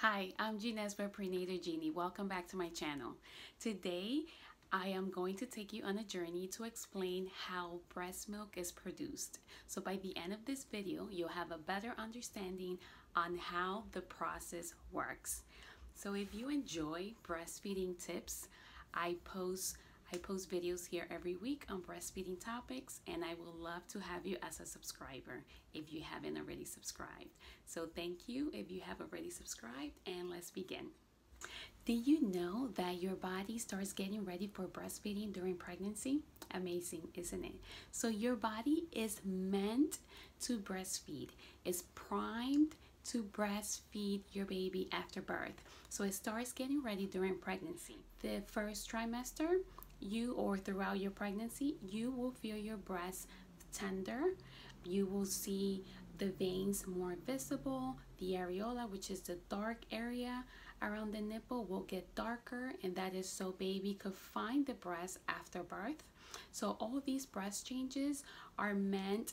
Hi, I'm Jean Esmer, Prenatal Yini. Welcome back to my channel. Today, I am going to take you on a journey to explain how breast milk is produced. So by the end of this video, you'll have a better understanding on how the process works. So if you enjoy breastfeeding tips, I post videos here every week on breastfeeding topics, and I would love to have you as a subscriber if you haven't already subscribed. So thank you if you have already subscribed, and let's begin. Did you know that your body starts getting ready for breastfeeding during pregnancy? Amazing, isn't it? So your body is meant to breastfeed. It's primed to breastfeed your baby after birth. So it starts getting ready during pregnancy. The first trimester, throughout your pregnancy, you will feel your breasts tender. You will see the veins more visible. The areola, which is the dark area around the nipple, will get darker, and that is so baby could find the breast after birth. So all these breast changes are meant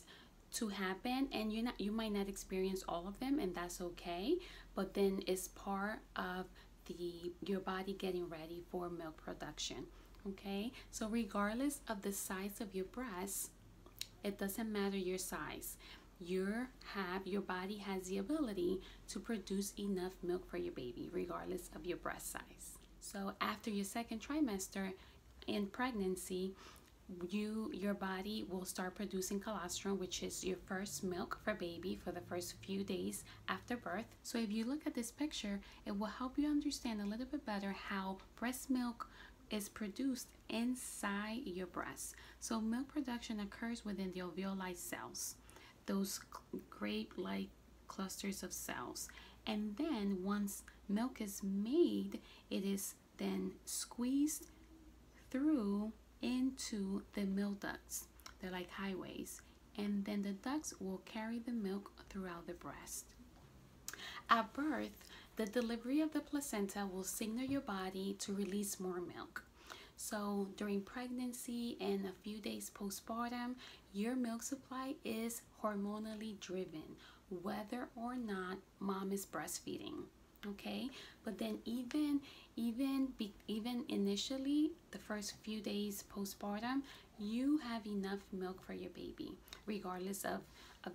to happen, and you might not experience all of them, and that's okay, but then it's part of your body getting ready for milk production. Okay, so regardless of the size of your breasts, it doesn't matter your size, your body has the ability to produce enough milk for your baby regardless of your breast size. So after your second trimester in pregnancy, your body will start producing colostrum, which is your first milk for baby, for the first few days after birth. So if you look at this picture, it will help you understand a little bit better how breast milk is produced inside your breast. So milk production occurs within the alveoli cells, those grape-like clusters of cells. And then once milk is made, it is then squeezed through into the milk ducts. They're like highways, and then the ducts will carry the milk throughout the breast. At birth, the delivery of the placenta will signal your body to release more milk. So during pregnancy and a few days postpartum, your milk supply is hormonally driven, whether or not mom is breastfeeding. Okay, but then even initially, the first few days postpartum, you have enough milk for your baby regardless of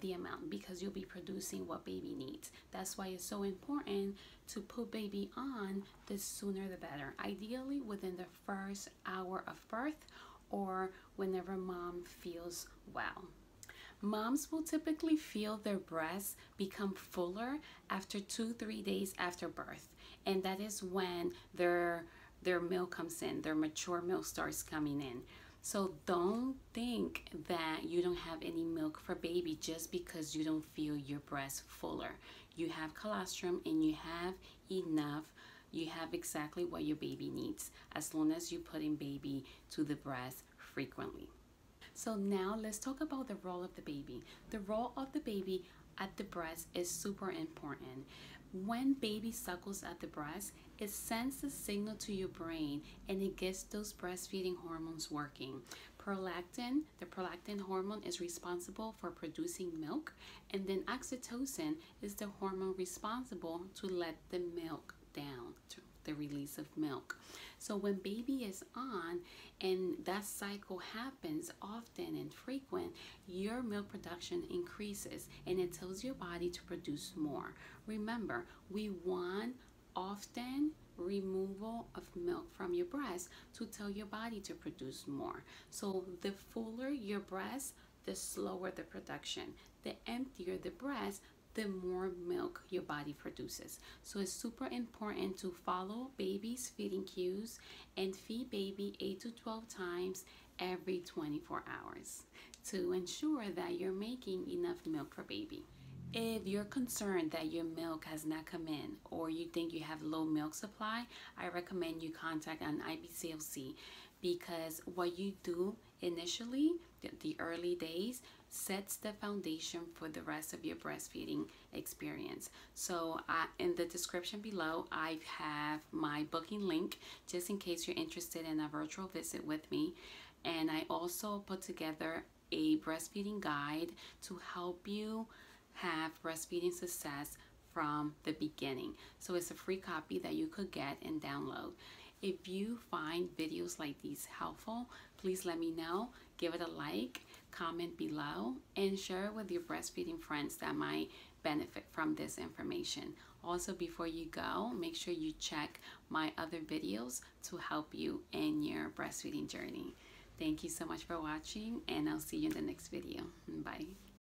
the amount, because you'll be producing what baby needs. That's why it's so important to put baby on, the sooner the better, ideally within the first hour of birth or whenever mom feels well. Moms will typically feel their breasts become fuller after 2-3 days after birth, and that is when their milk comes in, their mature milk starts coming in. So don't think that you don't have any milk for baby just because you don't feel your breasts fuller. You have colostrum, and you have enough. You have exactly what your baby needs, as long as you put in baby to the breast frequently. So now let's talk about the role of the baby. The role of the baby at the breast is super important. When baby suckles at the breast, it sends a signal to your brain, and it gets those breastfeeding hormones working. Prolactin, the prolactin hormone, is responsible for producing milk, and then oxytocin is the hormone responsible to let the milk down, to the release of milk. So when baby is on and that cycle happens often and frequent, your milk production increases, and it tells your body to produce more. Remember, we want often removal of milk from your breast to tell your body to produce more. So the fuller your breast, the slower the production. The emptier the breast, the more milk your body produces. So it's super important to follow baby's feeding cues and feed baby 8 to 12 times every 24 hours to ensure that you're making enough milk for baby. If you're concerned that your milk has not come in, or you think you have low milk supply, I recommend you contact an IBCLC, because what you do initially, the early days, sets the foundation for the rest of your breastfeeding experience. So in the description below, I have my booking link, just in case you're interested in a virtual visit with me. And I also put together a breastfeeding guide to help you have breastfeeding success from the beginning. So it's a free copy that you could get and download. If you find videos like these helpful, please let me know. Give it a like, comment below, and share it with your breastfeeding friends that might benefit from this information. Also, before you go, make sure you check my other videos to help you in your breastfeeding journey. Thank you so much for watching, and I'll see you in the next video. Bye.